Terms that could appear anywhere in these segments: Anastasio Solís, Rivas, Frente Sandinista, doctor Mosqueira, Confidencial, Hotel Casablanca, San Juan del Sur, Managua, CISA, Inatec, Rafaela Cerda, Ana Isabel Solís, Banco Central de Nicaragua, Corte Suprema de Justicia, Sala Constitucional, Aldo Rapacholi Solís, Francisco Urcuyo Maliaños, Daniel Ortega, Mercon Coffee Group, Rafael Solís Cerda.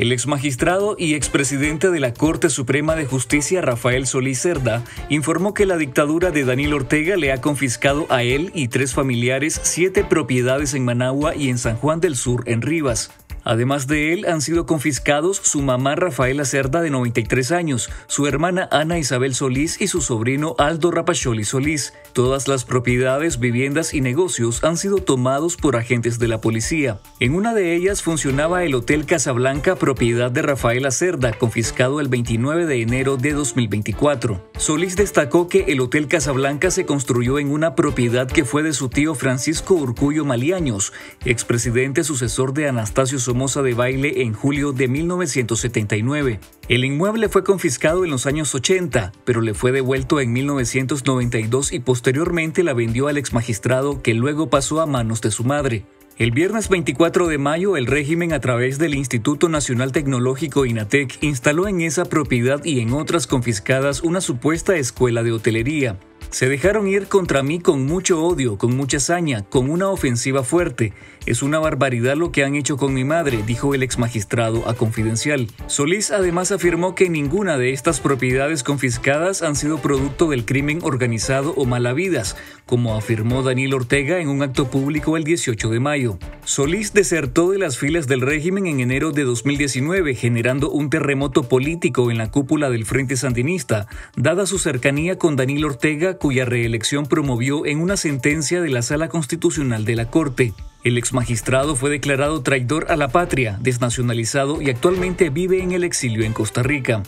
El exmagistrado y expresidente de la Corte Suprema de Justicia, Rafael Solís Cerda, informó que la dictadura de Daniel Ortega le ha confiscado a él y tres familiares 7 propiedades en Managua y en San Juan del Sur, en Rivas. Además de él, han sido confiscados su mamá Rafaela Cerda, de 93 años, su hermana Ana Isabel Solís y su sobrino Aldo Rapacholi Solís. Todas las propiedades, viviendas y negocios han sido tomados por agentes de la policía. En una de ellas funcionaba el Hotel Casablanca, propiedad de Rafaela Cerda, confiscado el 29 de enero de 2024. Solís destacó que el Hotel Casablanca se construyó en una propiedad que fue de su tío Francisco Urcuyo Maliaños, expresidente sucesor de Anastasio Solís de Baile en julio de 1979. El inmueble fue confiscado en los años 80, pero le fue devuelto en 1992 y posteriormente la vendió al exmagistrado, que luego pasó a manos de su madre. El viernes 24 de mayo, el régimen, a través del Instituto Nacional Tecnológico Inatec, instaló en esa propiedad y en otras confiscadas una supuesta escuela de hotelería. Se dejaron ir contra mí con mucho odio, con mucha saña, con una ofensiva fuerte. Es una barbaridad lo que han hecho con mi madre, dijo el exmagistrado a Confidencial. Solís además afirmó que ninguna de estas propiedades confiscadas han sido producto del crimen organizado o malavidas, como afirmó Daniel Ortega en un acto público el 18 de mayo. Solís desertó de las filas del régimen en enero de 2019, generando un terremoto político en la cúpula del Frente Sandinista, dada su cercanía con Daniel Ortega, cuya reelección promovió en una sentencia de la Sala Constitucional de la Corte. El exmagistrado fue declarado traidor a la patria, desnacionalizado y actualmente vive en el exilio en Costa Rica.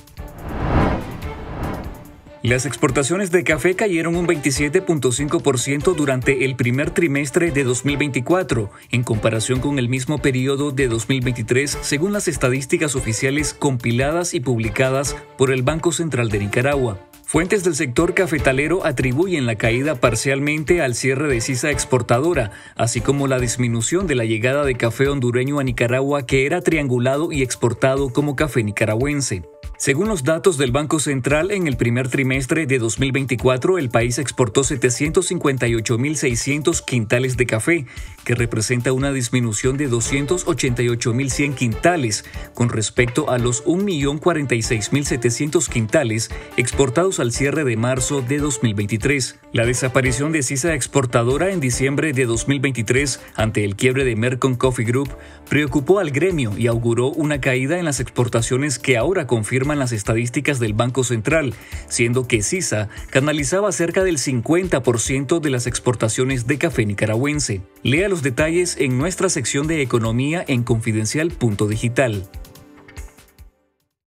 Las exportaciones de café cayeron un 27.5% durante el primer trimestre de 2024, en comparación con el mismo periodo de 2023, según las estadísticas oficiales compiladas y publicadas por el Banco Central de Nicaragua. Fuentes del sector cafetalero atribuyen la caída parcialmente al cierre de CISA exportadora, así como la disminución de la llegada de café hondureño a Nicaragua, que era triangulado y exportado como café nicaragüense. Según los datos del Banco Central, en el primer trimestre de 2024, el país exportó 758.600 quintales de café, que representa una disminución de 288.100 quintales, con respecto a los 1.046.700 quintales exportados al cierre de marzo de 2023. La desaparición de CISA exportadora en diciembre de 2023, ante el quiebre de Mercon Coffee Group, preocupó al gremio y auguró una caída en las exportaciones que ahora confirman las estadísticas del Banco Central, siendo que CISA canalizaba cerca del 50% de las exportaciones de café nicaragüense. Lea los detalles en nuestra sección de Economía en confidencial.digital.